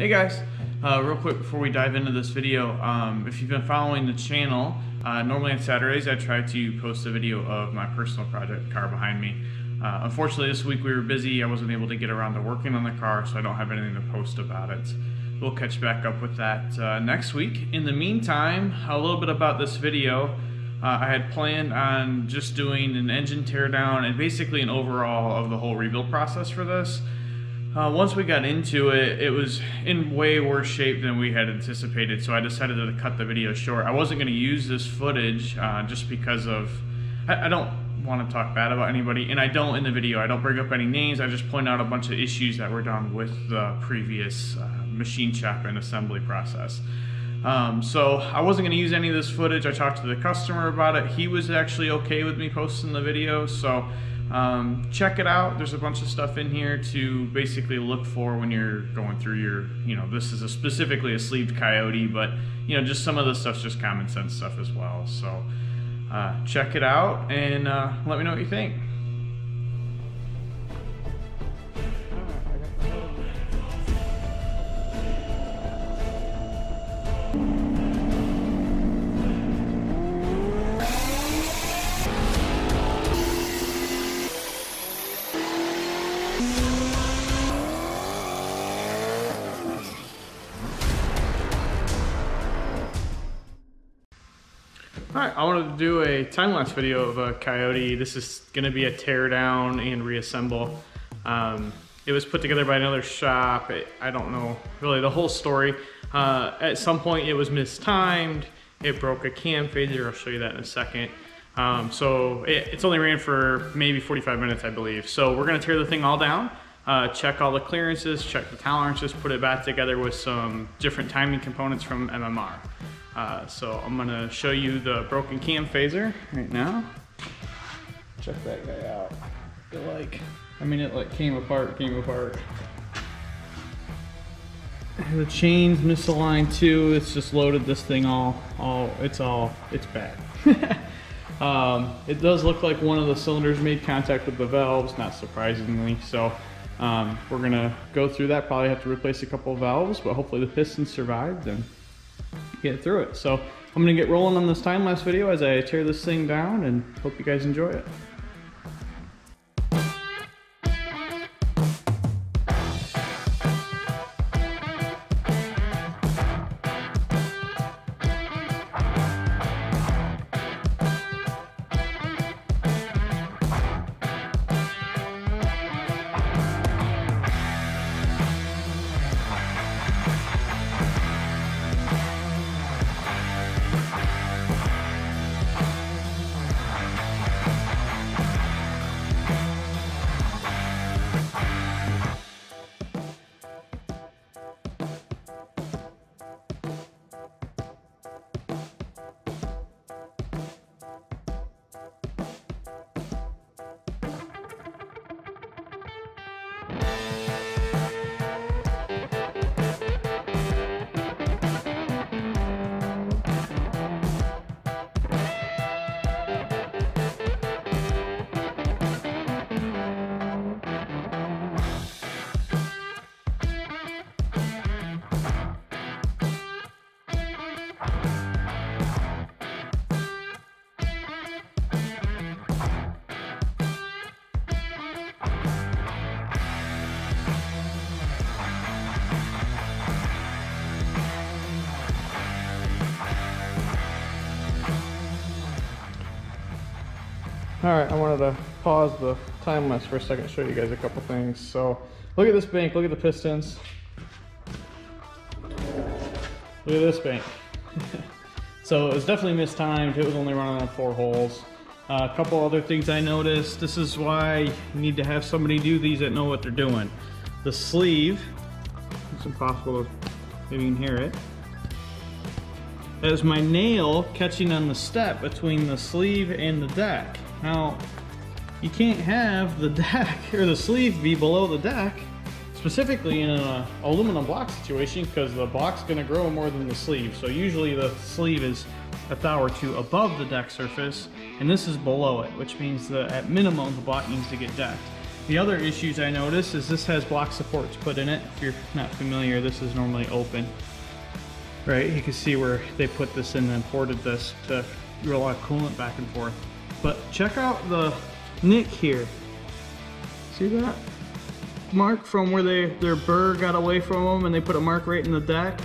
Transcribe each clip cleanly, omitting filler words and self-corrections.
Hey guys, real quick before we dive into this video, if you've been following the channel, normally on Saturdays I try to post a video of my personal project car behind me. Unfortunately this week we were busy, I wasn't able to get around to working on the car, so I don't have anything to post about it. We'll catch back up with that next week. In the meantime, a little bit about this video. I had planned on just doing an engine teardown and basically an overall of the whole rebuild process for this. Once we got into it, it was in way worse shape than we had anticipated, so I decided to cut the video short. I wasn't going to use this footage just because of... I don't want to talk bad about anybody, and I don't in the video. I don't bring up any names. I just point out a bunch of issues that were done with the previous machine shop and assembly process. So I wasn't going to use any of this footage. I talked to the customer about it. He was actually okay with me posting the video, so... check it out. There's a bunch of stuff in here to basically look for when you're going through your, this is specifically a sleeved Coyote, but just some of the stuff's just common sense stuff as well. So check it out and let me know what you think. Alright, I wanted to do a time-lapse video of a Coyote. This is going to be a teardown and reassemble. It was put together by another shop. I don't know really the whole story. At some point it was mistimed. It broke a cam phaser. I'll show you that in a second. So it's only ran for maybe 45 minutes, I believe. So we're going to tear the thing all down, check all the clearances, check the tolerances, put it back together with some different timing components from MMR. So I'm gonna show you the broken cam phaser right now. Check that guy out. It came apart. The chain's misaligned too. It's just loaded this thing all, it's bad. It does look like one of the cylinders made contact with the valves, not surprisingly. So we're gonna go through that. Probably have to replace a couple of valves, but hopefully the piston survived and get through it. So I'm gonna get rolling on this time-lapse video as I tear this thing down, and hope you guys enjoy it. Alright, I wanted to pause the time-lapse for a second to show you guys a couple things. So, look at this bank, look at the pistons. Look at this bank. So, it was definitely mistimed, it was only running on 4 holes. A couple other things I noticed, this is why you need to have somebody do these that know what they're doing. The sleeve, it's impossible to even hear it. That was my nail catching on the step between the sleeve and the deck. Now, you can't have the deck or the sleeve be below the deck, specifically in an aluminum block situation, because the block's gonna grow more than the sleeve. So usually the sleeve is a thou or two above the deck surface, and this is below it, which means that at minimum the block needs to get decked. The other issues I noticed is this has block supports put in it. If you're not familiar, this is normally open. Right, you can see where they put this in and ported this to roll out coolant back and forth. But check out the nick here. See that mark from where their burr got away from them and they put a mark right in the deck?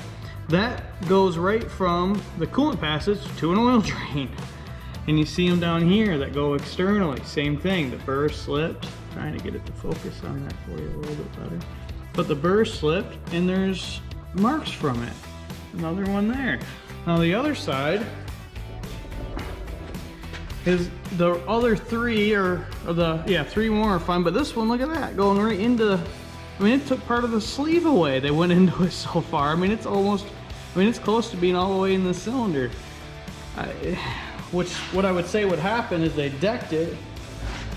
That goes right from the coolant passage to an oil drain. And you see them down here that go externally. Same thing, the burr slipped. Trying to get it to focus on that for you a little bit better. But the burr slipped and there's marks from it. Another one there. Now the other side is the other three three more are fun, but this one, look at that, going right into, I mean, it took part of the sleeve away. They went into it so far. I mean, it's almost, I mean, it's close to being all the way in the cylinder. What I would say would happen is they decked it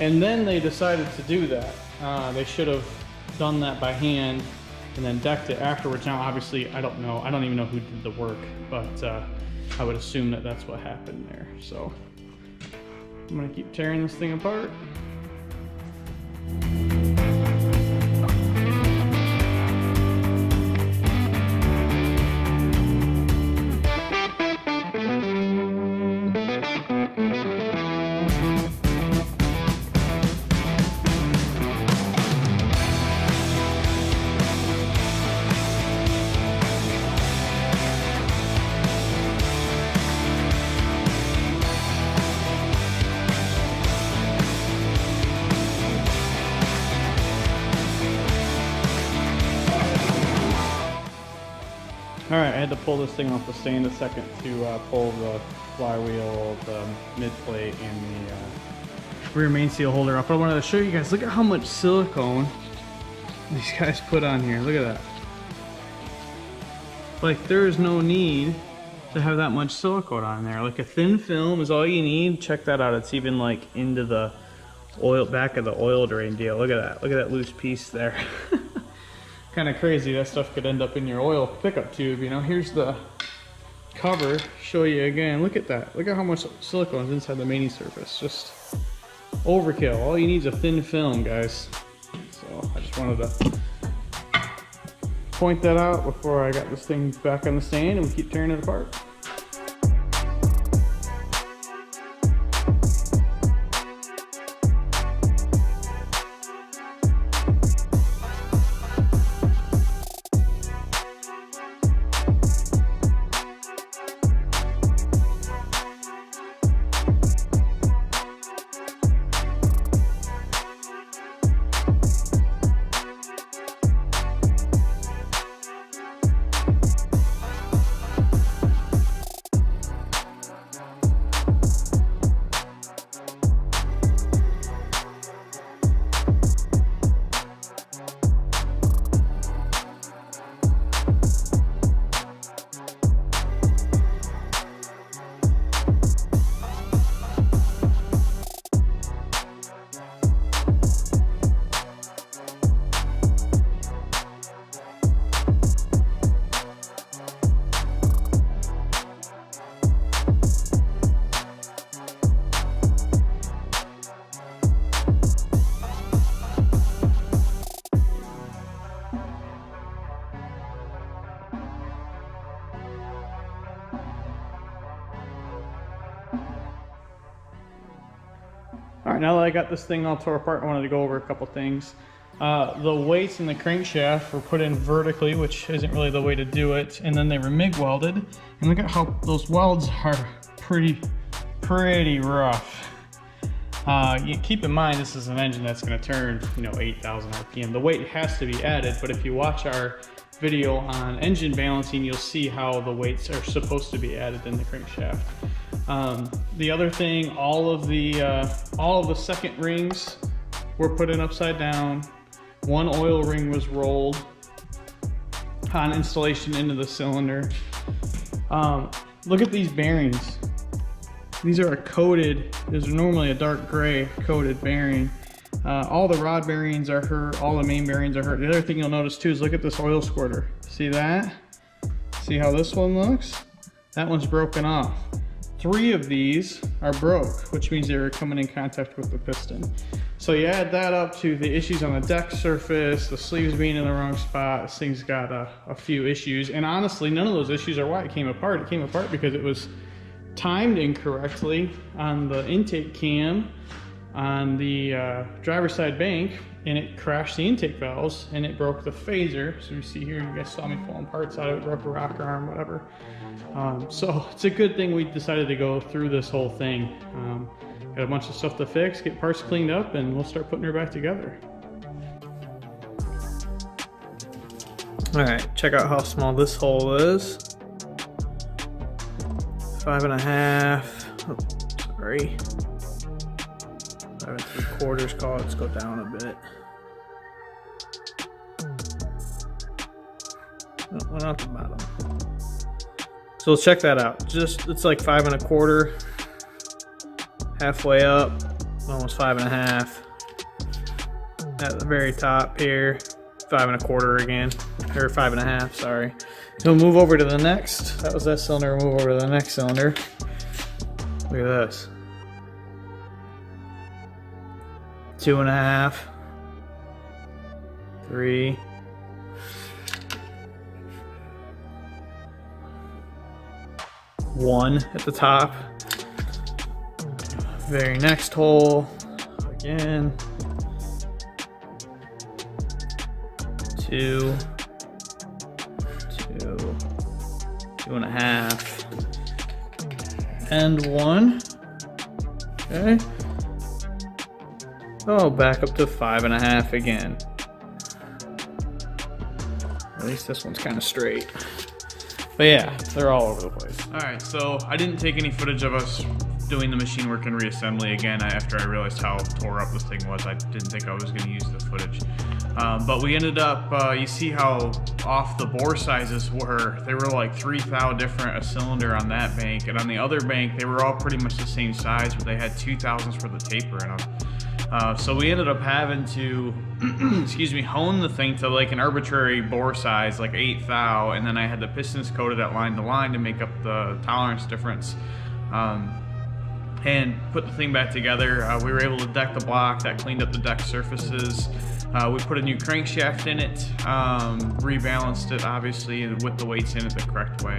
and then they decided to do that. They should have done that by hand and then decked it afterwards. Now, obviously, I don't know. I don't even know who did the work, but I would assume that that's what happened there. So I'm gonna keep tearing this thing apart. Alright, I had to pull this thing off the stand a second to pull the flywheel, the mid plate, and the rear main seal holder off. I wanted to show you guys, look at how much silicone these guys put on here. Look at that. Like, there is no need to have that much silicone on there. Like, a thin film is all you need. Check that out. It's even like into the oil, back of the oil drain deal. Look at that. Look at that loose piece there. Kind of crazy, that stuff could end up in your oil pickup tube, you know. Here's the cover, show you again. Look at that, look at how much silicone is inside the main surface. Just overkill. All you need is a thin film, guys. So I just wanted to point that out before I got this thing back on the stand and we keep tearing it apart. Now that I got this thing all tore apart, I wanted to go over a couple things. The weights in the crankshaft were put in vertically, which isn't really the way to do it, and then they were MIG welded. And look at how those welds are pretty rough. You keep in mind, this is an engine that's going to turn, you know, 8,000 RPM. The weight has to be added, but if you watch our video on engine balancing, you'll see how the weights are supposed to be added in the crankshaft. The other thing, all of the second rings were put in upside down. One oil ring was rolled on installation into the cylinder. Look at these bearings. These are coated. These are normally a dark gray coated bearing. All the rod bearings are hurt. All the main bearings are hurt. The other thing you'll notice too is look at this oil squirter. See that? See how this one looks? That one's broken off. 3 of these are broke, which means they were coming in contact with the piston. So you add that up to the issues on the deck surface, the sleeves being in the wrong spot, this thing's got a few issues. And honestly, none of those issues are why it came apart. It came apart because it was timed incorrectly on the intake cam on the driver's side bank, and it crashed the intake valves and it broke the phaser. So you see here, you guys saw me pulling parts out of it, broke a rocker arm, whatever. So it's a good thing we decided to go through this whole thing. Got a bunch of stuff to fix, get parts cleaned up, and we'll start putting her back together. All right, check out how small this hole is. 5 1/2, oh, sorry. 5 3/4 call. Let's go down a bit. Oh, not the bottom. So let's check that out. Just, it's like 5 1/4, halfway up, almost 5 1/2. At the very top here, 5 1/4 again, or 5 1/2, sorry. So we'll move over to the next. That was that cylinder, we'll move over to the next cylinder. Look at this. 2 1/2, 3. One at the top. Very next hole, again. 2 2 2 1/2 and 1. Okay. Oh, back up to 5 1/2 again. At least this one's kind of straight. But yeah, they're all over the place. All right, so I didn't take any footage of us doing the machine work and reassembly again after I realized how tore up this thing was. I didn't think I was gonna use the footage. But we ended up, you see how off the bore sizes were. They were like 3 thou different a cylinder on that bank. And on the other bank, they were all pretty much the same size, but they had 2 thousandths for the taper in them. So we ended up having to, excuse me, hone the thing to like an arbitrary bore size, like 8 thou, and then I had the pistons coated at line to line to make up the tolerance difference, and put the thing back together. We were able to deck the block, that cleaned up the deck surfaces. We put a new crankshaft in it, rebalanced it obviously with the weights in it the correct way.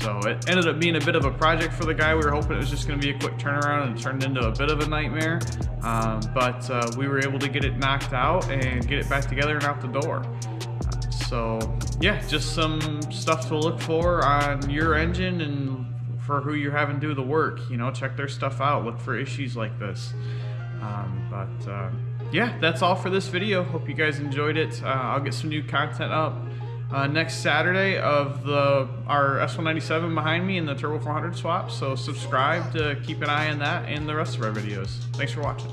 So it ended up being a bit of a project for the guy. We were hoping it was just going to be a quick turnaround, and it turned into a bit of a nightmare. But we were able to get it knocked out and get it back together and out the door. So yeah, just some stuff to look for on your engine and for who you're having do the work. You know, check their stuff out, look for issues like this. Yeah, that's all for this video. Hope you guys enjoyed it. I'll get some new content up next Saturday of our S197 behind me and the Turbo 400 swap. So subscribe to keep an eye on that and the rest of our videos. Thanks for watching.